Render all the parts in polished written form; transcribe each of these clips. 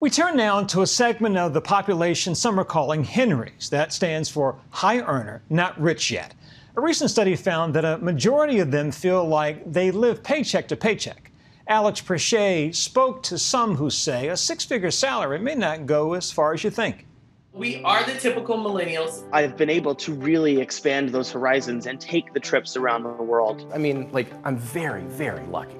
We turn now to a segment of the population some are calling Henrys. That stands for high earner, not rich yet. A recent study found that a majority of them feel like they live paycheck to paycheck. Alex Presha spoke to some who say a six-figure salary may not go as far as you think. We are the typical millennials. I've been able to really expand those horizons and take the trips around the world. I mean, like, I'm very, very lucky.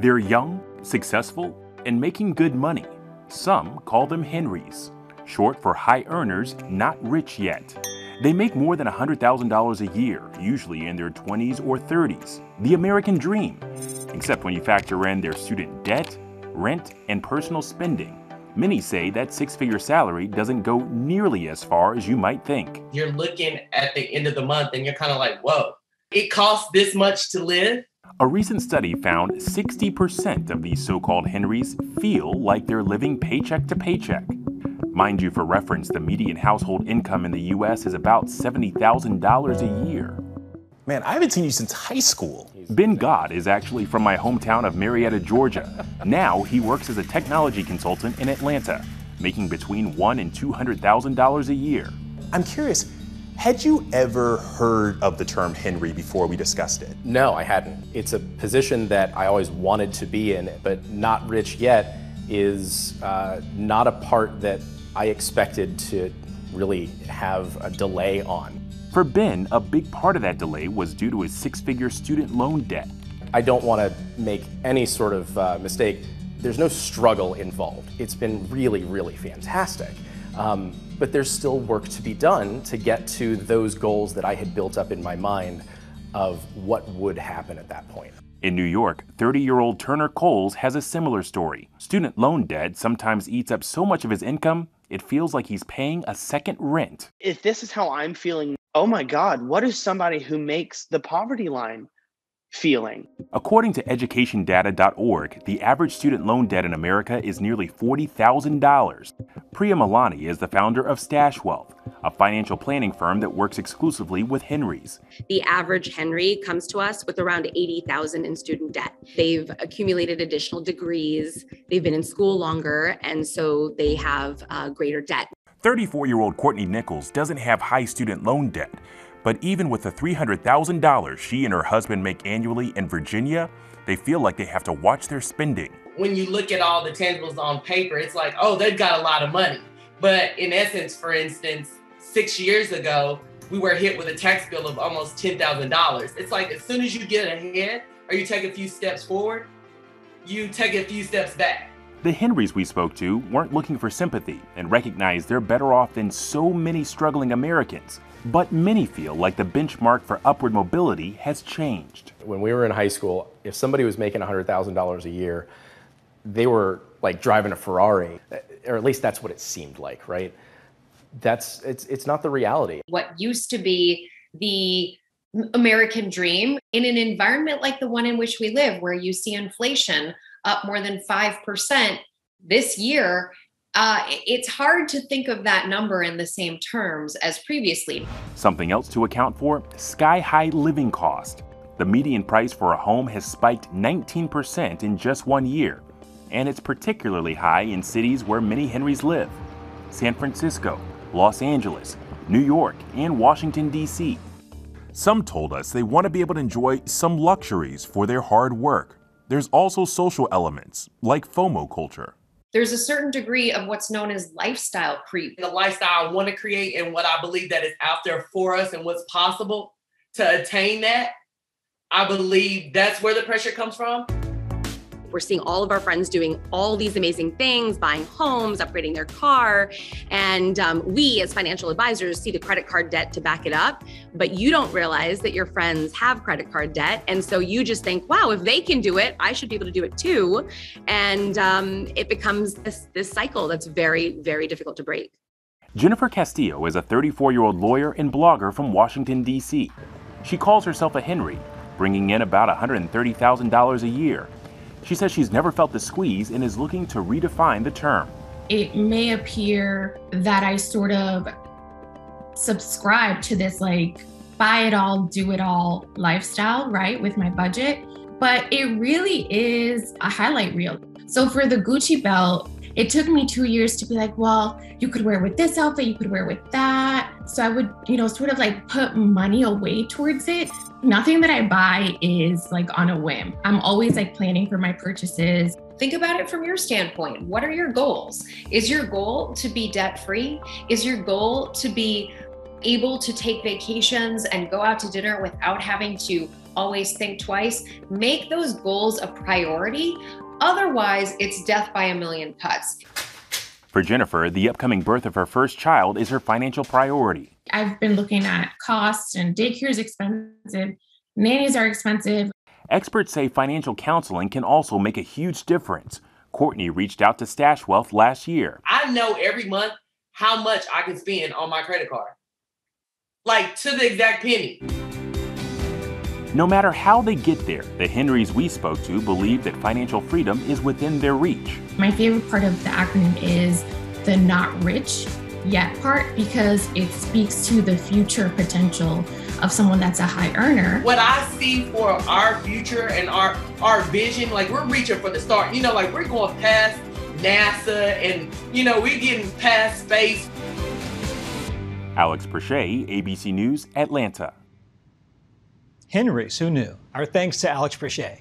They're young, successful, and making good money. Some call them Henrys, short for high earners, not rich yet. They make more than $100,000 a year, usually in their 20s or 30s. The American dream, except when you factor in their student debt, rent, and personal spending. Many say that six-figure salary doesn't go nearly as far as you might think. You're looking at the end of the month and you're kind of like, whoa, it costs this much to live? A recent study found 60% of these so-called Henrys feel like they're living paycheck to paycheck. Mind you, for reference, the median household income in the U.S. is about $70,000 a year. Man, I haven't seen you since high school. Ben Godd is actually from my hometown of Marietta, Georgia. Now he works as a technology consultant in Atlanta, making between $100,000 and $200,000 a year. I'm curious. Had you ever heard of the term Henry before we discussed it? No, I hadn't. It's a position that I always wanted to be in, but not rich yet is not a part that I expected to really have a delay on. For Ben, a big part of that delay was due to his six-figure student loan debt. I don't want to make any sort of mistake. There's no struggle involved. It's been really, really fantastic. But there's still work to be done to get to those goals that I had built up in my mind of what would happen at that point. In New York, 30-year-old Turner Coles has a similar story. Student loan debt sometimes eats up so much of his income, it feels like he's paying a second rent. If this is how I'm feeling, oh my God, what is somebody who makes the poverty line feeling? According to educationdata.org, the average student loan debt in America is nearly $40,000. Priya Milani is the founder of Stash Wealth, a financial planning firm that works exclusively with Henrys. The average Henry comes to us with around $80,000 in student debt. They've accumulated additional degrees, they've been in school longer, and so they have greater debt. 34-year-old Courtney Nichols doesn't have high student loan debt. But even with the $300,000 she and her husband make annually in Virginia, they feel like they have to watch their spending. When you look at all the tangibles on paper, it's like, oh, they've got a lot of money. But in essence, for instance, 6 years ago, we were hit with a tax bill of almost $10,000. It's like as soon as you get ahead or you take a few steps forward, you take a few steps back. The Henrys we spoke to weren't looking for sympathy and recognize they're better off than so many struggling Americans. But many feel like the benchmark for upward mobility has changed. When we were in high school, if somebody was making $100,000 a year, they were like driving a Ferrari, or at least that's what it seemed like, right? It's not the reality. What used to be the American dream, in an environment like the one in which we live, where you see inflation up more than 5% this year, it's hard to think of that number in the same terms as previously. Something else to account for, sky-high living cost. The median price for a home has spiked 19% in just 1 year, and it's particularly high in cities where many Henrys live. San Francisco, Los Angeles, New York, and Washington, D.C. Some told us they want to be able to enjoy some luxuries for their hard work. There's also social elements, like FOMO culture. There's a certain degree of what's known as lifestyle creep. The lifestyle I want to create and what I believe that is out there for us and what's possible to attain that, I believe that's where the pressure comes from. We're seeing all of our friends doing all these amazing things, buying homes, upgrading their car. And we as financial advisors see the credit card debt to back it up, but you don't realize that your friends have credit card debt. And so you just think, wow, if they can do it, I should be able to do it too. And it becomes this cycle that's very, very difficult to break. Jennifer Castillo is a 34-year-old lawyer and blogger from Washington, D.C. She calls herself a Henry, bringing in about $130,000 a year. She says she's never felt the squeeze and is looking to redefine the term. It may appear that I sort of subscribe to this like buy it all, do it all lifestyle, right, with my budget, but it really is a highlight reel. So for the Gucci belt, It took me 2 years to be like, well, you could wear with this outfit, you could wear with that. So I would, sort of like put money away towards it. Nothing that I buy is like on a whim. I'm always like planning for my purchases. Think about it from your standpoint. What are your goals? Is your goal to be debt-free? Is your goal to be able to take vacations and go out to dinner without having to always think twice? Make those goals a priority. Otherwise, it's death by a million cuts. For Jennifer, the upcoming birth of her first child is her financial priority. I've been looking at costs, and daycare is expensive. Nannies are expensive. Experts say financial counseling can also make a huge difference. Courtney reached out to Stash Wealth last year. I know every month how much I can spend on my credit card, like to the exact penny. No matter how they get there, the Henrys we spoke to believe that financial freedom is within their reach. My favorite part of the acronym is the not rich yet part, because it speaks to the future potential of someone that's a high earner. What I see for our future and our vision, like we're reaching for the start, like we're going past NASA and, we're getting past space. Alex Presha, ABC News, Atlanta. Henrys, who knew? Our thanks to Alex Presha.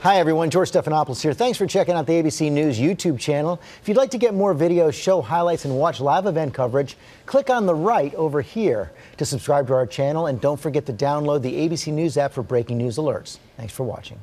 Hi, everyone. George Stephanopoulos here. Thanks for checking out the ABC News YouTube channel. If you'd like to get more videos, show highlights, and watch live event coverage, click on the right over here to subscribe to our channel. And don't forget to download the ABC News app for breaking news alerts. Thanks for watching.